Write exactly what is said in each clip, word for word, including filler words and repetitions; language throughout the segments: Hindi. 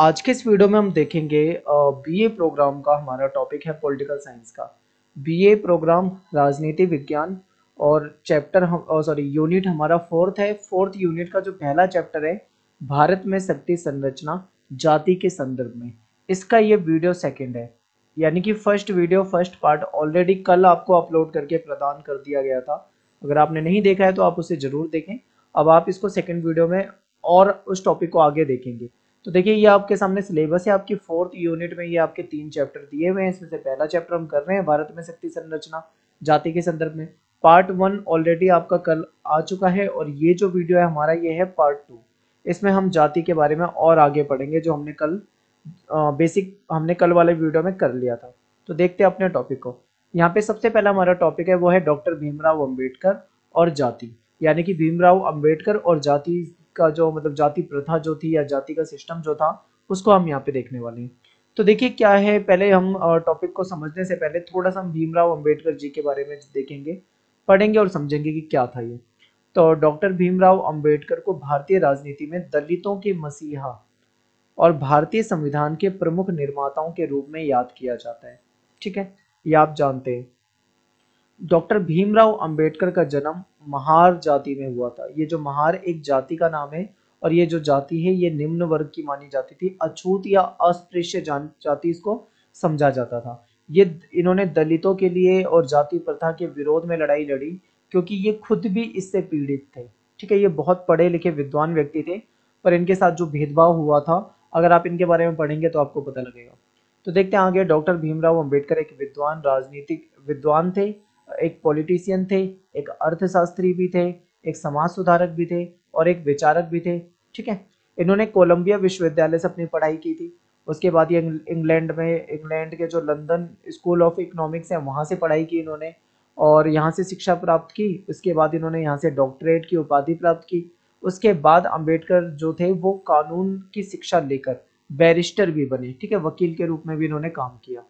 आज के इस वीडियो में हम देखेंगे बीए प्रोग्राम का, हमारा टॉपिक है पॉलिटिकल साइंस का। बीए प्रोग्राम राजनीति विज्ञान और चैप्टर हम सॉरी यूनिट हमारा फोर्थ है। फोर्थ यूनिट का जो पहला चैप्टर है भारत में शक्ति संरचना जाति के संदर्भ में, इसका ये वीडियो सेकंड है। यानी कि first video first part already कल आपको अपलोड करके प्रदान कर दिया गया था। अगर आपने नहीं देखा है तो आप उसे जरूर देखें। अब आप इसको सेकंड वीडियो में और उस टॉपिक को आगे देखेंगे। तो देखिए ये आपके सामने सिलेबस है आपकी फोर्थ यूनिट में। ये आपके तीन चैप्टर दिए हुए हैं, इसमें से पहला चैप्टर हम कर रहे हैं भारत में शक्ति संरचना जाति के संदर्भ में। पार्ट वन ऑलरेडी आपका कल आ चुका है और ये जो वीडियो है हमारा ये है पार्ट टू। इसमें हम जाति के बारे में और आगे पढ़ेंगे, जो हमने कल बेसिक हमने कल वाले वीडियो में कर लिया था। तो देखते हैं अपने टॉपिक को। यहाँ पे सबसे पहला हमारा टॉपिक है वो है डॉक्टर भीमराव अम्बेडकर और जाति। यानी कि भीमराव अम्बेडकर और जाति का जो मतलब जाति प्रथा जो थी या जाति का सिस्टम जो था उसको हम यहाँ पे देखने वाले हैं। तो देखिए क्या है, पहले हम टॉपिक को समझने से पहले थोड़ा सा हम भीमराव अम्बेडकर जी के बारे में देखेंगे, पढ़ेंगे और समझेंगे कि क्या था ये। तो डॉक्टर भीमराव अम्बेडकर को भारतीय राजनीति में दलितों के मसीहा और भारतीय संविधान के प्रमुख निर्माताओं के रूप में याद किया जाता है। ठीक है, ये आप जानते हैं। डॉक्टर भीमराव अंबेडकर का जन्म महार जाति में हुआ था। ये जो महार एक जाति का नाम है और ये जो जाति है ये निम्न वर्ग की मानी जाती थी, अछूत या अस्पृश्य जाति इसको समझा जाता था। ये इन्होंने दलितों के लिए और जाति प्रथा के विरोध में लड़ाई लड़ी, क्योंकि ये खुद भी इससे पीड़ित थे। ठीक है, ये बहुत पढ़े लिखे विद्वान व्यक्ति थे, पर इनके साथ जो भेदभाव हुआ था, अगर आप इनके बारे में पढ़ेंगे तो आपको पता लगेगा। तो देखते हैं आगे। डॉक्टर भीमराव अंबेडकर एक विद्वान राजनीतिक विद्वान थे, एक पॉलिटिशियन थे, एक अर्थशास्त्री भी थे, एक समाज सुधारक भी थे और एक विचारक भी थे। ठीक है, इन्होंने कोलंबिया विश्वविद्यालय से अपनी पढ़ाई की थी। उसके बाद ये इंग्लैंड में इंग्लैंड के जो लंदन स्कूल ऑफ इकोनॉमिक्स है वहाँ से पढ़ाई की इन्होंने और यहाँ से शिक्षा प्राप्त की। उसके बाद इन्होंने यहाँ से डॉक्टरेट की उपाधि प्राप्त की। उसके बाद अंबेडकर जो थे वो कानून की शिक्षा लेकर बैरिस्टर भी बने। ठीक है, वकील के रूप में भी इन्होंने काम किया।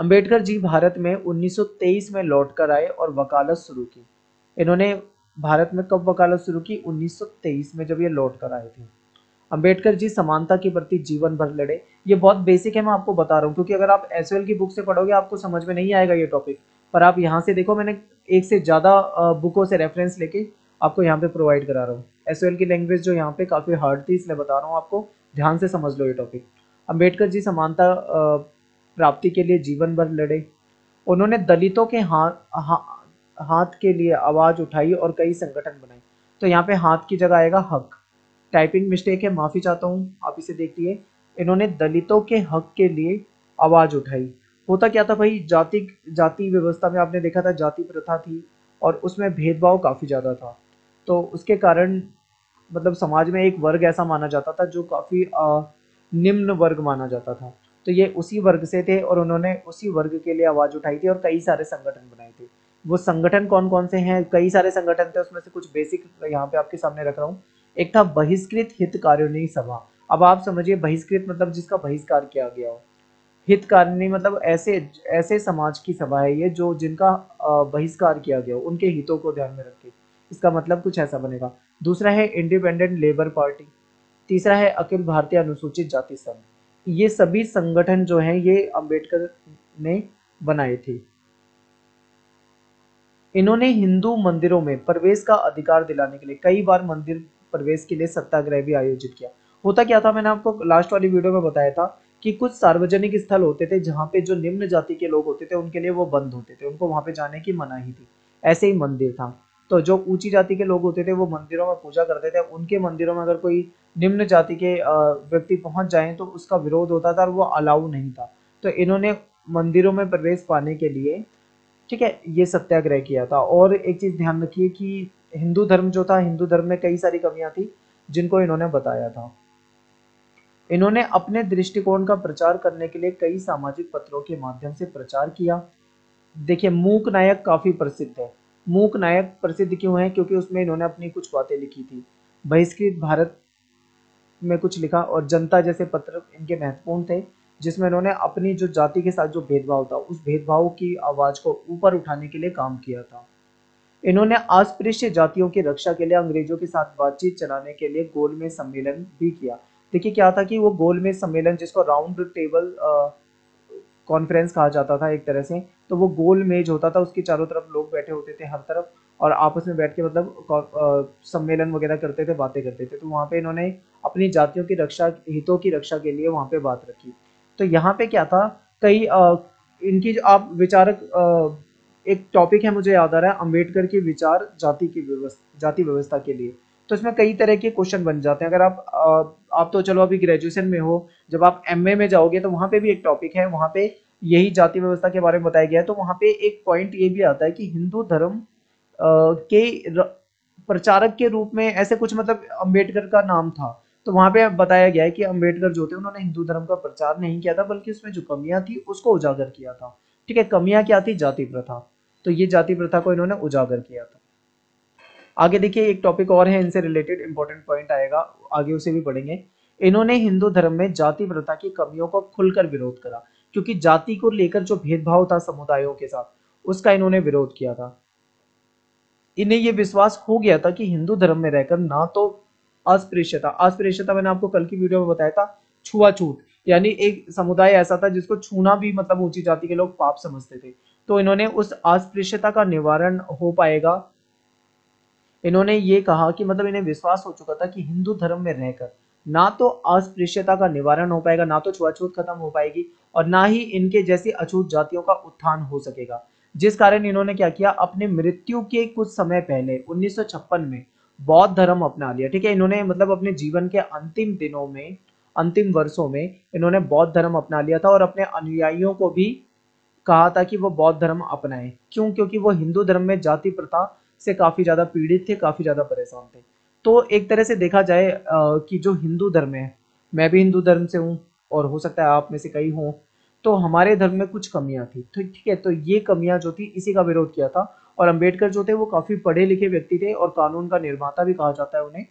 अंबेडकर जी भारत में उन्नीस सौ तेईस में लौटकर आए और वकालत शुरू की। इन्होंने भारत में कब वकालत शुरू की? उन्नीस सौ तेईस में, जब ये लौट कर आए थे। अंबेडकर जी समानता के प्रति जीवन भर लड़े। ये बहुत बेसिक है, मैं आपको बता रहा हूँ, क्योंकि अगर आप एसओएल की बुक से पढ़ोगे आपको समझ में नहीं आएगा ये टॉपिक। पर आप यहाँ से देखो, मैंने एक से ज़्यादा बुकों से रेफरेंस लेके आपको यहाँ पे प्रोवाइड करा रहा हूँ। एसओएल की लैंग्वेज जो यहाँ पे काफ़ी हार्ड थी, इसलिए बता रहा हूँ, आपको ध्यान से समझ लो ये टॉपिक। अंबेडकर जी समानता प्राप्ति के लिए जीवन भर लड़े। उन्होंने दलितों के हाथ हा, हाथ के लिए आवाज़ उठाई और कई संगठन बनाए। तो यहाँ पे हाथ की जगह आएगा हक। टाइपिंग मिस्टेक है, माफ़ी चाहता हूँ, आप इसे देखिए। इन्होंने दलितों के हक के लिए आवाज़ उठाई। होता क्या था भाई, जाति जाति व्यवस्था में आपने देखा था जाति प्रथा थी और उसमें भेदभाव काफ़ी ज़्यादा था। तो उसके कारण मतलब समाज में एक वर्ग ऐसा माना जाता था जो काफ़ी निम्न वर्ग माना जाता था। तो ये उसी वर्ग से थे और उन्होंने उसी वर्ग के लिए आवाज़ उठाई थी और कई सारे संगठन बनाए थे। वो संगठन कौन कौन से हैं? कई सारे संगठन थे, उसमें से कुछ बेसिक यहाँ पे आपके सामने रख रहा हूँ। एक था बहिष्कृत हितकारिणी सभा। अब आप समझिए, बहिष्कृत मतलब जिसका बहिष्कार किया गया हो, हितकारिणी मतलब ऐसे ऐसे समाज की सभा है ये जो जिनका बहिष्कार किया गया हो, उनके हितों को ध्यान में रख के। इसका मतलब कुछ ऐसा बनेगा। दूसरा है इंडिपेंडेंट लेबर पार्टी। तीसरा है अखिल भारतीय अनुसूचित जाति संघ। ये सभी संगठन जो हैं ये अंबेडकर ने बनाए थे। इन्होंने हिंदू मंदिरों में प्रवेश का अधिकार दिलाने के लिए कई बार मंदिर प्रवेश के लिए सत्याग्रह भी आयोजित किया। होता क्या था, मैंने आपको लास्ट वाली वीडियो में बताया था कि कुछ सार्वजनिक स्थल होते थे जहाँ पे जो निम्न जाति के लोग होते थे उनके लिए वो बंद होते थे, उनको वहाँ पे जाने की मनाही थी। ऐसे ही मंदिर था। तो जो ऊंची जाति के लोग होते थे वो मंदिरों में पूजा करते थे। उनके मंदिरों में अगर कोई निम्न जाति के व्यक्ति पहुँच जाए तो उसका विरोध होता था और वो अलाउ नहीं था। तो इन्होंने मंदिरों में प्रवेश पाने के लिए, ठीक है, ये सत्याग्रह किया था। और एक चीज़ ध्यान रखिए कि हिंदू धर्म जो था, हिंदू धर्म में कई सारी कमियाँ थी जिनको इन्होंने बताया था। इन्होंने अपने दृष्टिकोण का प्रचार करने के लिए कई सामाजिक पत्रों के माध्यम से प्रचार किया। देखिए, मूक नायक काफ़ी प्रसिद्ध है। मूक नायक प्रसिद्ध क्यों है? क्योंकि उसमें इन्होंने अपनी कुछ बातें लिखी थी। बहिष्कृत भारत में कुछ लिखा और जनता जैसे पत्र इनके महत्वपूर्ण थे, जिसमें इन्होंने अपनी जो जाति के साथ जो भेदभाव था उस भेदभाव की आवाज़ को ऊपर उठाने के लिए काम किया था। इन्होंने अस्पृश्य जातियों की रक्षा के लिए अंग्रेजों के साथ बातचीत चलाने के लिए गोलमेज सम्मेलन भी किया। देखिए क्या था कि वो गोलमेज सम्मेलन, जिसको राउंड टेबल कॉन्फ्रेंस कहा जाता था एक तरह से, तो वो गोल मेज होता था, उसके चारों तरफ लोग बैठे होते थे हर तरफ, और आपस में बैठ के मतलब सम्मेलन वगैरह करते थे, बातें करते थे। तो वहाँ पे इन्होंने अपनी जातियों की रक्षा, हितों की रक्षा के लिए वहाँ पे बात रखी। तो यहाँ पे क्या था, कई आ, इनकी आप विचारक आ, एक टॉपिक है मुझे याद आ रहा है, अम्बेडकर के विचार जाति की व्यवस्था, जाति व्यवस्था के लिए। तो इसमें कई तरह के क्वेश्चन बन जाते हैं। अगर आप आ, आप तो चलो अभी ग्रेजुएशन में हो, जब आप एमए में जाओगे तो वहाँ पे भी एक टॉपिक है, वहाँ पे यही जाति व्यवस्था के बारे में बताया गया है। तो वहाँ पे एक पॉइंट ये भी आता है कि हिंदू धर्म के प्रचारक के रूप में ऐसे कुछ, मतलब अम्बेडकर का नाम था, तो वहाँ पे बताया गया है कि अम्बेडकर जो थे उन्होंने हिंदू धर्म का प्रचार नहीं किया था, बल्कि उसमें जो कमियाँ थी उसको उजागर किया था। ठीक है, कमियाँ क्या थी? जाति प्रथा। तो ये जाति प्रथा को इन्होंने उजागर किया था। आगे देखिए एक टॉपिक और है, इनसे रिलेटेड इंपॉर्टेंट पॉइंट आएगा, आगे उसे भी पढ़ेंगे। इन्होंने हिंदू धर्म में जाति प्रथा की कमियों का खुलकर विरोध करा, क्योंकि जाति को लेकर जो भेदभाव था समुदायों के साथ, उसका इन्होंने विरोध किया था। इन्हें यह विश्वास हो गया था कि हिंदू धर्म में रहकर ना तो अस्पृश्यता, अस्पृश्यता मैंने आपको कल की वीडियो में बताया था, छुआछूत, यानी एक समुदाय ऐसा था जिसको छूना भी मतलब ऊंची जाति के लोग पाप समझते थे। तो इन्होंने उस अस्पृश्यता का निवारण हो पाएगा, इन्होंने ये कहा कि मतलब इन्हें विश्वास हो चुका था कि हिंदू धर्म में रहकर ना तो अस्पृश्यता का निवारण हो पाएगा, ना तो छुआछूत खत्म हो पाएगी, और ना ही इनके जैसी अछूत जातियों का उत्थान हो सकेगा। जिस कारण इन्होंने क्या किया, अपने मृत्यु के कुछ समय पहले उन्नीस सौ छप्पन में बौद्ध धर्म अपना लिया। ठीक है, इन्होंने मतलब अपने जीवन के अंतिम दिनों में, अंतिम वर्षों में इन्होंने बौद्ध धर्म अपना लिया था, और अपने अनुयायियों को भी कहा था कि वो बौद्ध धर्म अपनाएं। क्यों? क्योंकि वो हिंदू धर्म में जाति प्रथा से काफी ज्यादा पीड़ित थे, काफी ज्यादा परेशान थे। तो एक तरह से देखा जाए कि जो हिंदू धर्म है, मैं भी हिंदू धर्म से हूँ और हो सकता है आप में से कई हों, तो हमारे धर्म में कुछ कमियां थी। ठीक है, तो ये कमियां जो थी इसी का विरोध किया था। और अंबेडकर जो थे वो काफी पढ़े लिखे व्यक्ति थे और कानून का निर्माता भी कहा जाता है उन्हें।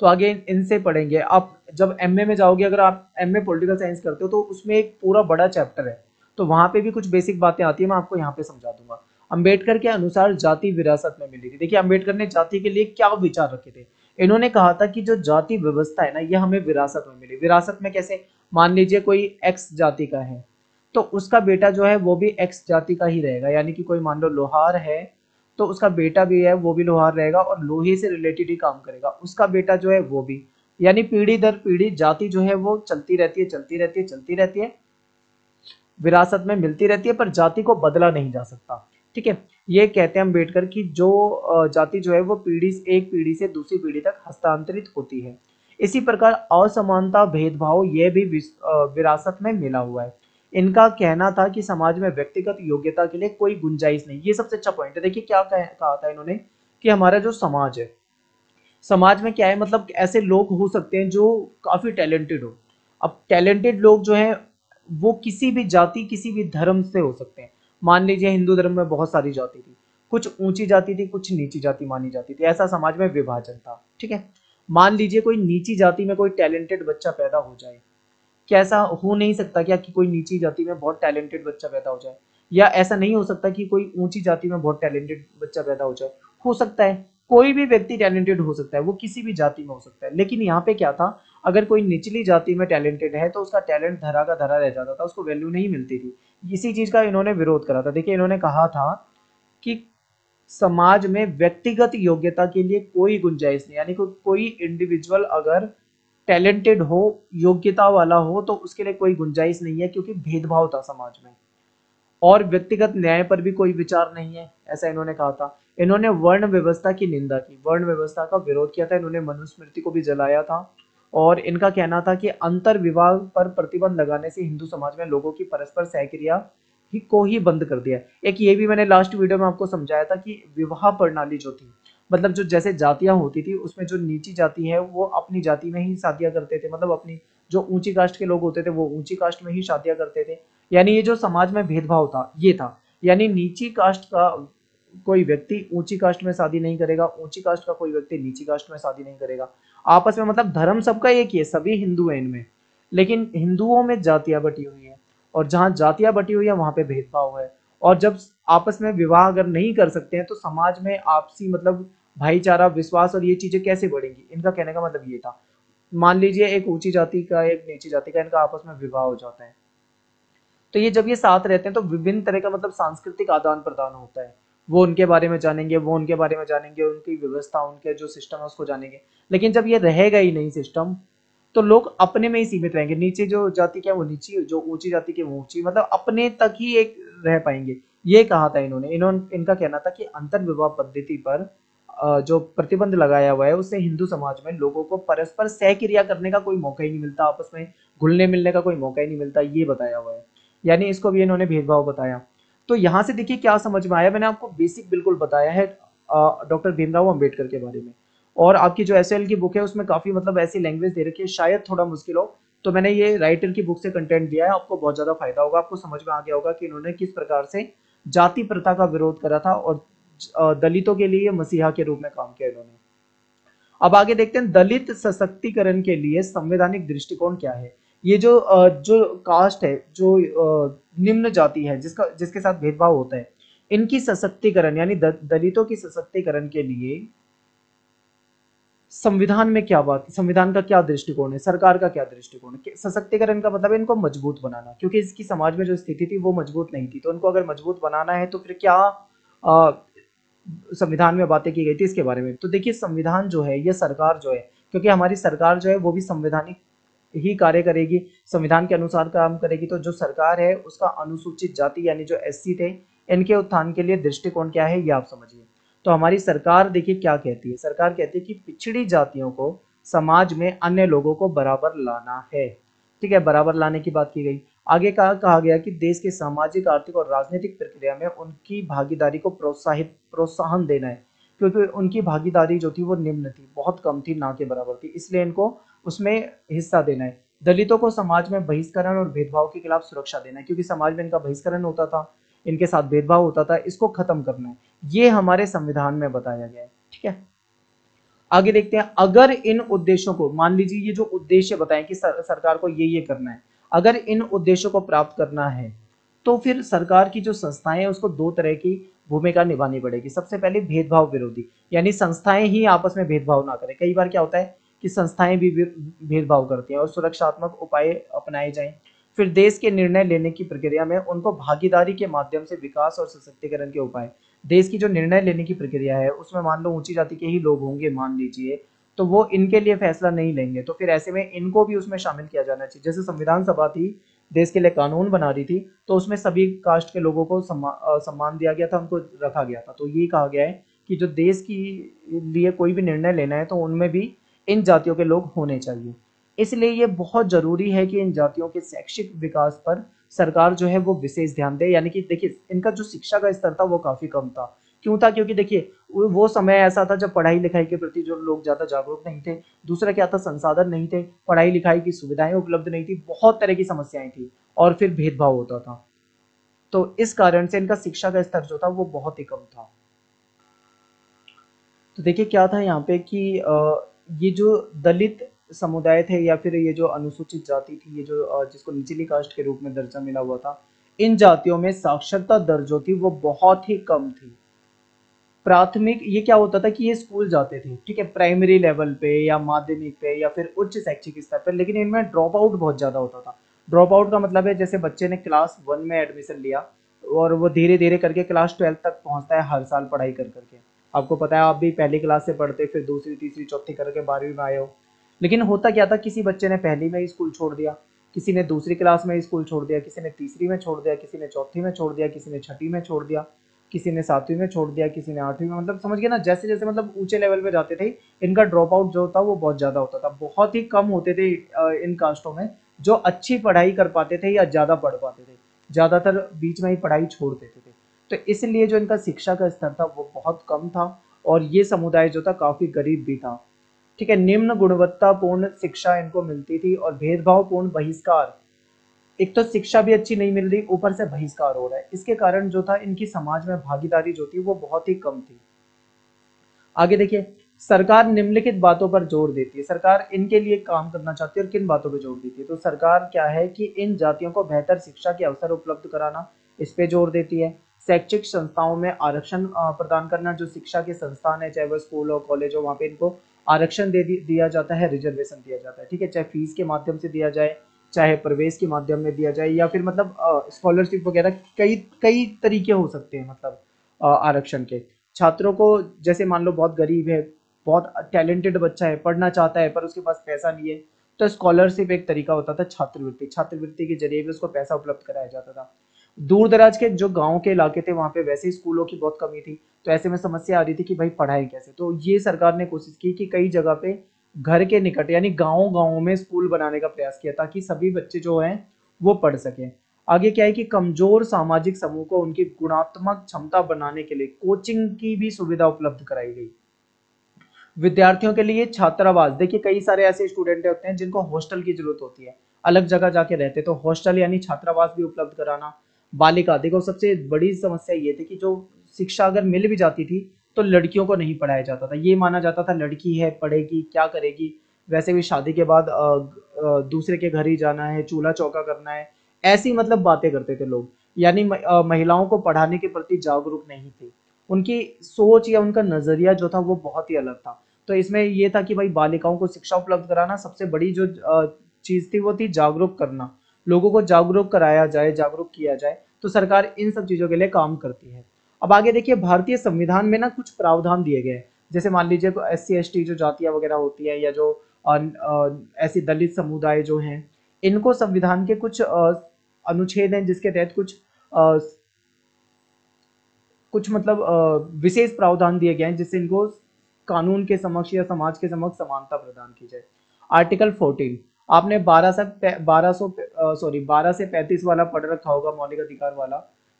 तो आगे इनसे पढ़ेंगे। आप जब एमए में जाओगे, अगर आप एमए पॉलिटिकल साइंस करते हो, तो उसमें एक पूरा बड़ा चैप्टर है, तो वहां पे भी कुछ बेसिक बातें आती है, मैं आपको यहाँ पे समझा दूंगा। अंबेडकर के अनुसार जाति विरासत में मिली थी। देखिए अंबेडकर ने जाति के लिए क्या विचार रखे थे। इन्होंने कहा था कि जो जाति व्यवस्था है ना, ये हमें विरासत में मिली। विरासत में कैसे? मान लीजिए कोई एक्स जाति का है, तो उसका बेटा जो है वो भी एक्स जाति का ही रहेगा, यानी कि कोई मान लो लोहार है, तो उसका बेटा भी है वो भी लोहार रहेगा और लोहे से रिलेटेड ही काम करेगा, उसका बेटा जो है वो भी, यानी पीढ़ी दर पीढ़ी जाति जो है वो चलती रहती है, चलती रहती है, चलती रहती है, विरासत में मिलती रहती है, पर जाति को बदला नहीं जा सकता। ठीक है, ये कहते हैं अम्बेडकर की जो जाति जो है वो पीढ़ी, एक पीढ़ी से दूसरी पीढ़ी तक हस्तांतरित होती है। इसी प्रकार असमानता, भेदभाव, यह भी विरासत में मिला हुआ है। इनका कहना था कि समाज में व्यक्तिगत योग्यता के लिए कोई गुंजाइश नहीं। ये सबसे अच्छा पॉइंट है। देखिए क्या कहा था इन्होंने कि हमारा जो समाज है, समाज में क्या है, मतलब ऐसे लोग हो सकते हैं जो काफी टैलेंटेड हो। अब टैलेंटेड लोग जो है वो किसी भी जाति, किसी भी धर्म से हो सकते हैं। मान लीजिए हिंदू धर्म में बहुत सारी जाति थी, कुछ ऊंची जाति थी, कुछ नीची जाति मानी जाती थी, ऐसा समाज में विभाजन था। ठीक है, मान लीजिए कोई नीची जाति में कोई टैलेंटेड बच्चा पैदा हो जाए, क्या ऐसा हो नहीं सकता क्या कि कोई नीची जाति में बहुत टैलेंटेड बच्चा पैदा हो जाए, या ऐसा नहीं हो सकता कि कोई ऊंची जाति में बहुत टैलेंटेड बच्चा पैदा हो जाए? हो सकता है, कोई भी व्यक्ति टैलेंटेड हो सकता है, वो किसी भी जाति में हो सकता है। लेकिन यहाँ पे क्या था, अगर कोई निचली जाति में टैलेंटेड है तो उसका टैलेंट धरा का धरा रह जाता था, उसको वैल्यू नहीं मिलती थी। इसी चीज का इन्होंने विरोध करा था। देखिए इन्होंने कहा था कि समाज में व्यक्तिगत योग्यता के लिए कोई गुंजाइश नहीं, यानी को, कोई इंडिविजुअल अगर टैलेंटेड हो, योग्यता वाला हो, तो उसके लिए कोई गुंजाइश नहीं है, क्योंकि भेदभाव था समाज में। और व्यक्तिगत न्याय पर भी कोई विचार नहीं है, ऐसा इन्होंने कहा था। इन्होंने वर्ण व्यवस्था की निंदा की, वर्ण व्यवस्था का विरोध किया था। इन्होंने मनुस्मृति को भी जलाया था, और इनका कहना था कि अंतर विवाह पर प्रतिबंध लगाने से हिंदू समाज में लोगों की परस्पर सहक्रिया को ही बंद कर दिया। एक ये भी मैंने लास्ट वीडियो में आपको समझाया था कि विवाह प्रणाली जो थी, मतलब जो जैसे जातियां होती थी, उसमें जो नीची जाति है वो अपनी जाति में ही शादियां करते थे, मतलब अपनी जो ऊंची कास्ट के लोग होते थे वो ऊंची कास्ट में ही शादियां करते थे। यानी ये जो समाज में भेदभाव था ये था, यानी नीची कास्ट का कोई व्यक्ति ऊंची कास्ट में शादी नहीं करेगा, ऊंची कास्ट का कोई व्यक्ति नीची कास्ट में शादी नहीं करेगा। आपस में मतलब धर्म सबका एक ही है, सभी हिंदू है इनमें, लेकिन हिंदुओं में जातियां बटी हुई है, और जहाँ जातियां बटी हुई है वहां पे भेदभाव है। और जब आपस में विवाह अगर नहीं कर सकते हैं तो समाज में आपसी मतलब भाईचारा, विश्वास और ये चीजें कैसे बढ़ेंगी? इनका कहने का मतलब ये था। मान लीजिए एक ऊंची जाति का एक नीची जाति का इनका आपस में विवाह हो जाता है, तो ये जब ये साथ रहते हैं तो विभिन्न तरह का मतलब सांस्कृतिक आदान प्रदान होता है। वो उनके बारे में जानेंगे, वो उनके बारे में जानेंगे, उनकी व्यवस्था, उनके जो सिस्टम है उसको जानेंगे। लेकिन जब ये रहेगा ही नहीं सिस्टम, तो लोग अपने में ही सीमित रहेंगे। नीचे जो जाति के वो नीची, जो ऊंची जाति के वो ऊंची, मतलब अपने तक ही एक रह पाएंगे। ये कहा था इन्होंने, इन्होंने इनका कहना था कि अंतर विवाह पद्धति पर जो प्रतिबंध लगाया हुआ है उससे हिंदू समाज में लोगों को परस्पर सहक्रिया करने का कोई मौका ही नहीं मिलता, आपस में घुलने मिलने का कोई मौका ही नहीं मिलता, ये बताया हुआ है। यानी इसको भी इन्होंने भेदभाव बताया। तो यहाँ से देखिए क्या समझ में आया, मैंने आपको बेसिक बिल्कुल बताया है डॉक्टर भीमराव अम्बेडकर के बारे में। और आपकी जो एस एल की बुक है उसमें काफ़ी मतलब ऐसी लैंग्वेज दे रखी है, शायद थोड़ा मुश्किल हो, तो मैंने ये राइटर की बुक से कंटेंट दिया है, आपको बहुत ज़्यादा फायदा होगा। आपको समझ में आ गया होगा कि इन्होंने किस प्रकार से जाति प्रथा का विरोध करा था और दलितों के लिए मसीहा के रूप में काम किया इन्होंने। अब आगे देखते हैं दलित सशक्तिकरण के लिए संवैधानिक दृष्टिकोण क्या है। ये जो जो कास्ट है, जो निम्न जाति है जिसका जिसके साथ भेदभाव होता है, इनकी सशक्तिकरण यानी दलितों की सशक्तिकरण के लिए संविधान में क्या बात, संविधान का क्या दृष्टिकोण है, सरकार का क्या दृष्टिकोण है। सशक्तिकरण का मतलब है इनको मजबूत बनाना, क्योंकि इसकी समाज में जो स्थिति थी वो मजबूत नहीं थी, तो इनको अगर मजबूत बनाना है तो फिर क्या आ, संविधान में बातें की गई थी इसके बारे में। तो देखिए संविधान जो है या सरकार जो है, क्योंकि हमारी सरकार जो है वो भी संवैधानिक ही कार्य करेगी, संविधान के अनुसार काम करेगी। तो जो सरकार है उसका अनुसूचित जाति यानी जो एससी थे इनके उत्थान के लिए दृष्टिकोण क्या है, ये आप समझिए। तो हमारी सरकार देखिए क्या कहती है, सरकार कहती है कि पिछड़ी जातियों को समाज में अन्य लोगों को बराबर लाना है। ठीक है, बराबर लाने की बात की गई। आगे कहा कहा गया कि देश के सामाजिक, आर्थिक और राजनीतिक प्रक्रिया में उनकी भागीदारी को प्रोत्साहित प्रोत्साहन देना है, क्योंकि उनकी भागीदारी जो थी वो निम्न थी, बहुत कम थी, ना के बराबर थी, इसलिए इनको उसमें हिस्सा देना है। दलितों को समाज में बहिष्करण और भेदभाव के खिलाफ सुरक्षा देना है, क्योंकि समाज में इनका बहिष्करण होता था, इनके साथ भेदभाव होता था, इसको खत्म करना है, ये हमारे संविधान में बताया गया है। ठीक है, आगे देखते हैं, अगर इन उद्देश्यों को, मान लीजिए ये जो उद्देश्य बताएं कि सर, सरकार को ये ये करना है, अगर इन उद्देश्यों को प्राप्त करना है तो फिर सरकार की जो संस्थाएं हैं उसको दो तरह की भूमिका निभानी पड़ेगी। सबसे पहले भेदभाव विरोधी, यानी संस्थाएं ही आपस में भेदभाव ना करें। कई बार क्या होता है कि संस्थाएं भी भेदभाव करती हैं, और सुरक्षात्मक उपाय अपनाए जाएं। फिर देश के निर्णय लेने की प्रक्रिया में उनको भागीदारी के माध्यम से विकास और सशक्तिकरण के उपाय, देश की जो निर्णय लेने की प्रक्रिया है उसमें मान लो ऊंची जाति के ही लोग होंगे मान लीजिए, तो वो इनके लिए फैसला नहीं लेंगे, तो फिर ऐसे में इनको भी उसमें शामिल किया जाना चाहिए। जैसे संविधान सभा थी, देश के लिए कानून बना रही थी, तो उसमें सभी कास्ट के लोगों को सम्मान दिया गया था, उनको रखा गया था। तो ये कहा गया है कि जो देश के लिए कोई भी निर्णय लेना है तो उनमें भी इन जातियों के लोग होने चाहिए, इसलिए ये बहुत जरूरी है कि इन जातियों के शैक्षिक विकास पर सरकार जो है वो विशेष ध्यान दे। यानी कि देखिए इनका जो शिक्षा का स्तर था वो काफी कम था, क्यों था, क्योंकि देखिए वो समय ऐसा था जब पढ़ाई लिखाई के प्रति जो लोग ज्यादा जागरूक नहीं थे, दूसरा क्या था, संसाधन नहीं थे, पढ़ाई लिखाई की सुविधाएं उपलब्ध नहीं थी, बहुत तरह की समस्याएं थी, और फिर भेदभाव होता था, तो इस कारण से इनका शिक्षा का स्तर जो था वो बहुत ही कम था। तो देखिए क्या था यहाँ पे कि ये जो दलित समुदाय थे या फिर ये जो अनुसूचित जाति थी, ये जो जिसको निचली कास्ट के रूप में दर्जा मिला हुआ था, इन जातियों में साक्षरता दर जो थी वो बहुत ही कम थी। प्राथमिक, ये क्या होता था कि ये स्कूल जाते थे, ठीक है, प्राइमरी लेवल पे या माध्यमिक पे या फिर उच्च शैक्षिक स्तर पर, लेकिन इनमें ड्रॉप आउट बहुत ज़्यादा होता था। ड्रॉप आउट का मतलब है जैसे बच्चे ने क्लास वन में एडमिशन लिया और वो धीरे धीरे करके क्लास ट्वेल्थ तक पहुँचता है हर साल पढ़ाई कर करके। आपको पता है, आप भी पहली क्लास से पढ़ते, फिर दूसरी तीसरी चौथी करके बारहवीं में आए हो। लेकिन होता क्या था, किसी बच्चे ने पहली में स्कूल छोड़ दिया, किसी ने दूसरी क्लास में स्कूल छोड़ दिया, किसी ने तीसरी में छोड़ दिया, किसी ने चौथी में छोड़ दिया, किसी ने छठी में छोड़ दिया, किसी ने सातवीं में छोड़ दिया, किसी ने आठवीं में, मतलब समझ गए ना, जैसे जैसे मतलब ऊंचे लेवल पे जाते थे इनका ड्रॉप आउट जो था वो बहुत ज़्यादा होता था। बहुत ही कम होते थे इन कास्टों में जो अच्छी पढ़ाई कर पाते थे या ज़्यादा पढ़ पाते थे, ज़्यादातर बीच में ही पढ़ाई छोड़ देते थे, तो इसलिए जो इनका शिक्षा का स्तर था वो बहुत कम था, और ये समुदाय जो था काफ़ी गरीब भी था। ठीक है, निम्न गुणवत्तापूर्ण शिक्षा इनको मिलती थी और भेदभावपूर्ण बहिष्कार, एक तो शिक्षा भी अच्छी नहीं मिल रही, ऊपर से बहिष्कार हो रहा है, इसके कारण जो था इनकी समाज में भागीदारी जो थी वो बहुत ही कम थी। आगे देखिए, सरकार निम्नलिखित बातों पर जोर देती है, सरकार इनके लिए काम करना चाहती है और किन बातों पर जोर देती है, तो सरकार क्या है कि इन जातियों को बेहतर शिक्षा के अवसर उपलब्ध कराना, इस पे जोर देती है। शैक्षिक संस्थाओं में आरक्षण प्रदान करना, जो शिक्षा के संस्थान है चाहे वह स्कूल हो, कॉलेज हो, वहाँ पे इनको आरक्षण दे दिया जाता है, रिजर्वेशन दिया जाता है, ठीक है, चाहे फीस के माध्यम से दिया जाए, चाहे प्रवेश के माध्यम में दिया जाए, या फिर मतलब स्कॉलरशिप वगैरह, कई कई तरीके हो सकते हैं मतलब आरक्षण के। छात्रों को जैसे मान लो बहुत गरीब है, बहुत टैलेंटेड बच्चा है, पढ़ना चाहता है पर उसके पास पैसा नहीं है, तो स्कॉलरशिप एक तरीका होता था छात्रवृत्ति, छात्रवृत्ति के जरिए भी उसको पैसा उपलब्ध कराया जाता था। दूर दराज के जो गांव के इलाके थे वहाँ पे वैसे ही स्कूलों की बहुत कमी थी, तो ऐसे में समस्या आ रही थी कि भाई पढ़ाई कैसे, तो ये सरकार ने कोशिश की कि कई जगह पे घर के निकट यानी गाँव गाँव में स्कूल बनाने का प्रयास किया ताकि सभी बच्चे जो हैं वो पढ़ सकें। आगे क्या है कि कमजोर सामाजिक समूह को उनकी गुणात्मक क्षमता बनाने के लिए कोचिंग की भी सुविधा उपलब्ध कराई गई। विद्यार्थियों के लिए छात्रावास, देखिए कई सारे ऐसे स्टूडेंट होते हैं जिनको हॉस्टल की जरूरत होती है, अलग जगह जाके रहते, तो हॉस्टल यानी छात्रावास भी उपलब्ध कराना। बालिका, देखो सबसे बड़ी समस्या ये थी कि जो शिक्षा अगर मिल भी जाती थी तो लड़कियों को नहीं पढ़ाया जाता था, ये माना जाता था लड़की है पढ़ेगी क्या करेगी, वैसे भी शादी के बाद दूसरे के घर ही जाना है, चूल्हा चौका करना है, ऐसी मतलब बातें करते थे लोग, यानी महिलाओं को पढ़ाने के प्रति जागरूक नहीं थे, उनकी सोच या उनका नजरिया जो था वो बहुत ही अलग था। तो इसमें ये था कि भाई बालिकाओं को शिक्षा उपलब्ध कराना, सबसे बड़ी जो चीज थी वो थी जागरूक करना, लोगों को जागरूक कराया जाए, जागरूक किया जाए, तो सरकार इन सब चीजों के लिए काम करती है। अब आगे देखिए, भारतीय संविधान में ना कुछ प्रावधान दिए गए, जैसे मान लीजिए एस सी एस टी जो जातियां वगैरह होती है, या जो ऐसी दलित समुदाय जो हैं, इनको संविधान के कुछ अनुच्छेद हैं जिसके तहत कुछ आ, कुछ मतलब विशेष प्रावधान दिए गए हैं जिससे इनको कानून के समक्ष या समाज के समक्ष समानता प्रदान की जाए। आर्टिकल चौदह, आपने बारह से बारह सौ सॉरी बारह से पैंतीस वाला पढ़ रखा होगा, मौलिक अधिकार वाला,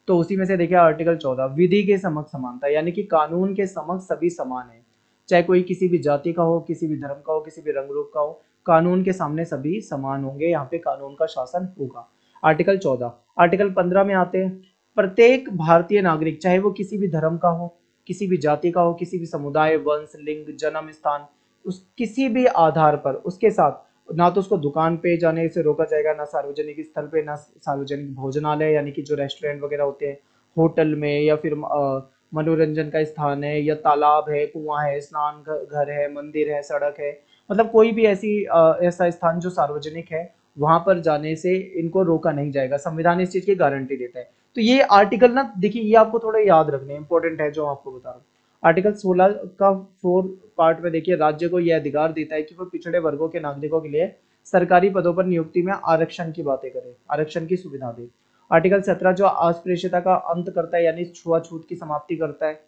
तो उसी में से देखिए आर्टिकल चौदह, विधि के समक्ष समानता, यानी कि कानून के समक्ष सभी समान है, चाहे कोई किसी भी जाति का हो, किसी भी धर्म का हो, किसी भी रंग रूप का हो, कानून के सामने सभी समान होंगे, यहाँ पे कानून का शासन होगा, आर्टिकल चौदह। आर्टिकल पंद्रह में आते हैं, प्रत्येक भारतीय नागरिक, चाहे वो किसी भी धर्म का हो, किसी भी जाति का हो, किसी भी समुदाय, वंश, लिंग, जन्म स्थान, उस किसी भी आधार पर उसके साथ ना तो उसको दुकान पे जाने से रोका जाएगा, ना सार्वजनिक स्थल पे, ना सार्वजनिक भोजनालय यानी कि जो रेस्टोरेंट वगैरह होते हैं, होटल में, या फिर मनोरंजन का स्थान है, या तालाब है, कुआं है, स्नान घर है, मंदिर है, सड़क है, मतलब कोई भी ऐसी आ, ऐसा स्थान जो सार्वजनिक है वहां पर जाने से इनको रोका नहीं जाएगा, संविधान इस चीज की गारंटी देता है। तो ये आर्टिकल ना देखिए, ये आपको थोड़ा याद रखने इंपॉर्टेंट है जो आपको बता रहा हूँ। आर्टिकल सोलह का फोर पार्ट में देखिए, राज्य को यह अधिकार देता है कि वो पिछड़े वर्गों के नागरिकों के लिए सरकारी पदों पर नियुक्ति में आरक्षण की बातें करे, आरक्षण की सुविधा दे। आर्टिकल सत्रह जो अस्पृश्यता का अंत करता है यानी छुआछूत की समाप्ति करता है।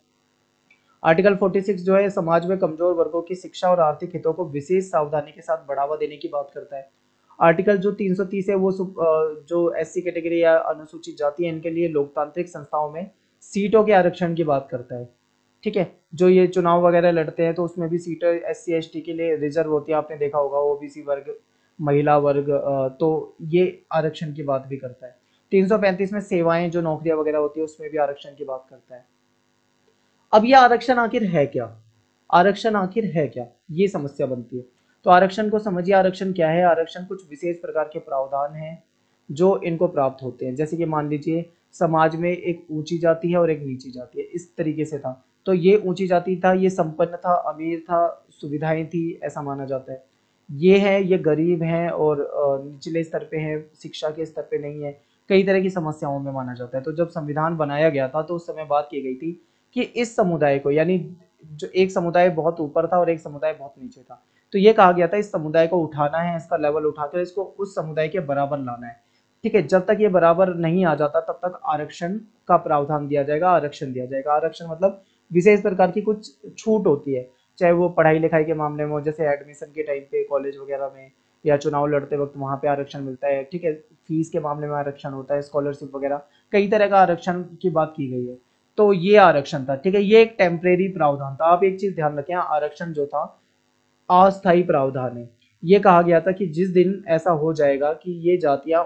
आर्टिकल छियालीस जो है समाज में कमजोर वर्गों की शिक्षा और आर्थिक हितों को विशेष सावधानी के साथ बढ़ावा देने की बात करता है। आर्टिकल जो तीन सौ तीस है वो जो एससी कैटेगरी या अनुसूचित जाति है इनके लिए लोकतांत्रिक संस्थाओं में सीटों के आरक्षण की बात करता है, ठीक है, जो ये चुनाव वगैरह लड़ते हैं तो उसमें भी सीटें एससी एसटी के लिए रिजर्व होती है, आपने देखा होगा, ओबीसी वर्ग, महिला वर्ग, तो ये आरक्षण की बात भी करता है। तीन सौ पैंतीस में सेवाएं जो नौकरियां वगैरह होती है उसमें भी आरक्षण की बात करता है। अब यह आरक्षण आखिर है क्या, आरक्षण आखिर है क्या, ये समस्या बनती है। तो आरक्षण को समझिए, आरक्षण क्या है, आरक्षण कुछ विशेष प्रकार के प्रावधान हैं जो इनको प्राप्त होते हैं, जैसे कि मान लीजिए समाज में एक ऊंची जाति है और एक नीची जाति है, इस तरीके से था, तो ये ऊंची जाति था, ये संपन्न था, अमीर था, सुविधाएं थी, ऐसा माना जाता है, ये है ये गरीब है और निचले स्तर पे है, शिक्षा के स्तर पे नहीं है, कई तरह की समस्याओं में माना जाता है। तो जब संविधान बनाया गया था तो उस समय बात की गई थी कि इस समुदाय को, यानी जो एक समुदाय बहुत ऊपर था और एक समुदाय बहुत नीचे था, तो ये कहा गया था इस समुदाय को उठाना है, इसका लेवल उठाकर इसको उस समुदाय के बराबर लाना है, ठीक है, जब तक ये बराबर नहीं आ जाता तब तक आरक्षण का प्रावधान दिया जाएगा, आरक्षण दिया जाएगा। आरक्षण मतलब विशेष प्रकार की कुछ छूट होती है, चाहे वो पढ़ाई लिखाई के मामले में हो, जैसे एडमिशन के टाइम पे कॉलेज वगैरह में, या चुनाव लड़ते वक्त वहाँ पे आरक्षण मिलता है, ठीक है, फीस के मामले में आरक्षण होता है, स्कॉलरशिप वगैरह, कई तरह का आरक्षण की बात की गई है। तो ये आरक्षण था, ठीक है, ये एक टेम्परेरी प्रावधान था। आप एक चीज ध्यान रखें, आरक्षण जो था अस्थायी प्रावधान है। ये कहा गया था कि जिस दिन ऐसा हो जाएगा कि ये जातियां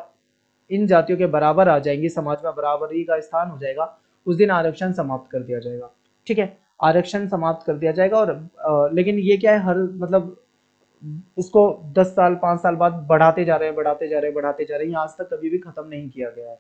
इन जातियों के बराबर आ जाएंगी, समाज में बराबरी का स्थान हो जाएगा, उस दिन आरक्षण समाप्त कर दिया जाएगा, ठीक है, आरक्षण समाप्त कर दिया जाएगा। और आ, लेकिन ये क्या है, हर मतलब इसको दस साल पांच साल बाद बढ़ाते जा रहे हैं, बढ़ाते जा रहे हैं, बढ़ाते जा रहे हैं, आज तक कभी भी खत्म नहीं किया गया है।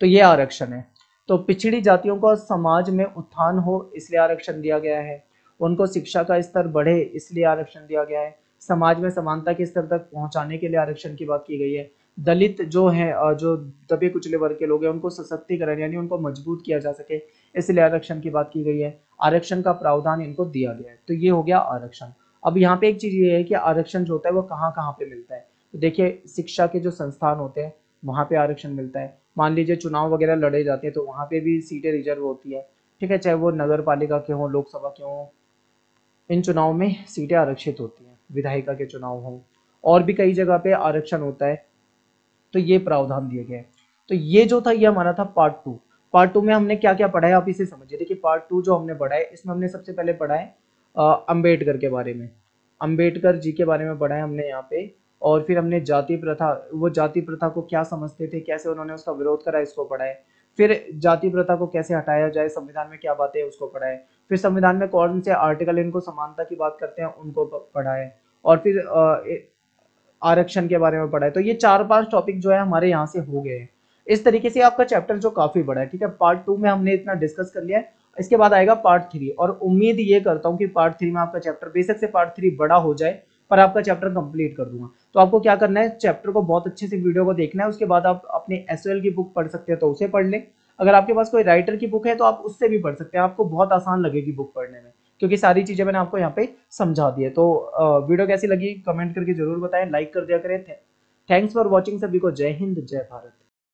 तो ये आरक्षण है। तो पिछड़ी जातियों को समाज में उत्थान हो इसलिए आरक्षण दिया गया है। उनको शिक्षा का स्तर बढ़े इसलिए आरक्षण दिया गया है। समाज में समानता के स्तर तक पहुंचाने के लिए आरक्षण की बात की गई है। दलित जो है और जो दबे कुचले वर्ग के लोग हैं उनको सशक्तिकरण यानी उनको मजबूत किया जा सके इसलिए आरक्षण की बात की गई है। आरक्षण का प्रावधान इनको दिया गया है। तो ये हो गया आरक्षण। अब यहाँ पे एक चीज ये है कि आरक्षण जो होता है वो कहाँ कहाँ पे मिलता है। तो देखिए शिक्षा के जो संस्थान होते हैं वहाँ पे आरक्षण मिलता है। मान लीजिए चुनाव वगैरह लड़े जाते हैं तो वहाँ पे भी सीटें रिजर्व होती है, ठीक है, चाहे वो नगर पालिका के हों, लोकसभा के हों, इन चुनाव में सीटें आरक्षित होती हैं। विधायिका के चुनाव हों और भी कई जगह पे आरक्षण होता है। तो ये प्रावधान दिए गए। तो ये जो था ये हमारा था पार्ट टू। पार्ट टू में हमने क्या क्या पढ़ा है आप इसे समझिए। देखिए पार्ट टू जो हमने पढ़ा है इसमें हमने सबसे पहले पढ़ा है अम्बेडकर के बारे में, अम्बेडकर जी के बारे में पढ़ा है हमने यहाँ पे। और फिर हमने जाति प्रथा, वो जाति प्रथा को क्या समझते थे, कैसे उन्होंने उसका विरोध करा, इसको पढ़ा है। फिर जाति प्रथा को कैसे हटाया जाए, संविधान में क्या बातें है उसको पढ़ा है। फिर संविधान में कौन से आर्टिकल इनको समानता की बात करते हैं उनको पढ़ा है। और फिर आरक्षण के बारे में पढ़ा है। तो ये चार पांच टॉपिक जो है हमारे यहाँ से हो गए। इस तरीके से आपका चैप्टर जो काफी बड़ा है, ठीक है। पार्ट टू में हमने इतना डिस्कस कर लिया है। इसके बाद आएगा पार्ट थ्री और उम्मीद ये करता हूँ कि पार्ट थ्री में आपका चैप्टर, बेशक से पार्ट थ्री बड़ा हो जाए पर आपका चैप्टर कंप्लीट कर दूंगा। तो आपको क्या करना है, चैप्टर को बहुत अच्छे से वीडियो को देखना है। उसके बाद आप अपने एसओएल की बुक पढ़ सकते हैं तो उसे पढ़ लें। अगर आपके पास कोई राइटर की बुक है तो आप उससे भी पढ़ सकते हैं। आपको बहुत आसान लगेगी बुक पढ़ने में क्योंकि सारी चीजें मैंने आपको यहाँ पे समझा दी है। तो वीडियो कैसी लगी कमेंट करके जरूर बताएं, लाइक कर दिया करें। थैंक्स फॉर वॉचिंग सभी को। जय हिंद, जय भारत।